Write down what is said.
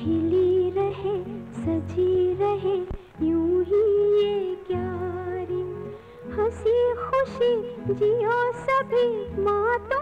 खिली रहे सजी रहे यूं ही ये क्यारी हंसी खुशी जियो सभी माँ तो